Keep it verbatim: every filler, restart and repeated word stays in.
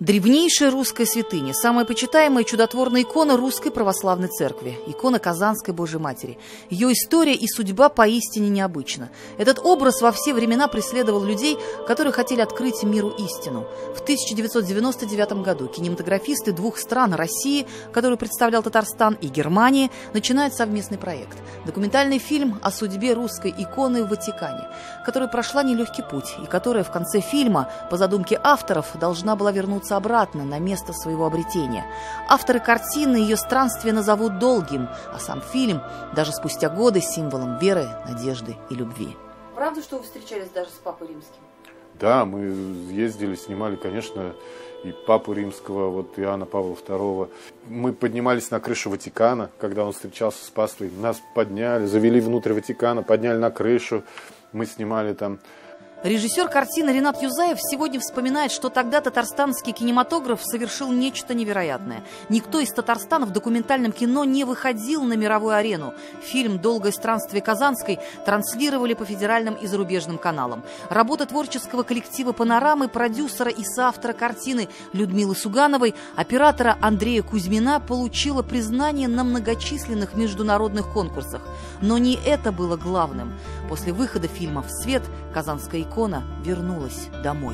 Древнейшая русская святыня, самая почитаемая чудотворная икона Русской Православной Церкви, икона Казанской Божьей Матери. Ее история и судьба поистине необычна. Этот образ во все времена преследовал людей, которые хотели открыть миру истину. В тысяча девятьсот девяносто девятом году кинематографисты двух стран, России, которую представлял Татарстан, и Германии, начинают совместный проект. Документальный фильм о судьбе русской иконы в Ватикане, которая прошла нелегкий путь и которая в конце фильма, по задумке авторов, должна была вернуться обратно на место своего обретения. Авторы картины ее странствие назовут долгим, а сам фильм даже спустя годы символом веры, надежды и любви. Правда, что вы встречались даже с Папой Римским? Да, мы ездили, снимали, конечно, и Папу Римского, вот Иоанна Павла второго. Мы поднимались на крышу Ватикана, когда он встречался с паствой. Нас подняли, завели внутрь Ватикана, подняли на крышу. Мы снимали там. Режиссер картины Ренат Юзаев сегодня вспоминает, что тогда татарстанский кинематограф совершил нечто невероятное. Никто из Татарстана в документальном кино не выходил на мировую арену. Фильм «Долгое странствие Казанской» транслировали по федеральным и зарубежным каналам. Работа творческого коллектива «Панорамы», продюсера и соавтора картины Людмилы Сугановой, оператора Андрея Кузьмина получила признание на многочисленных международных конкурсах. Но не это было главным. После выхода фильма в свет «Казанская икона» вернулась домой.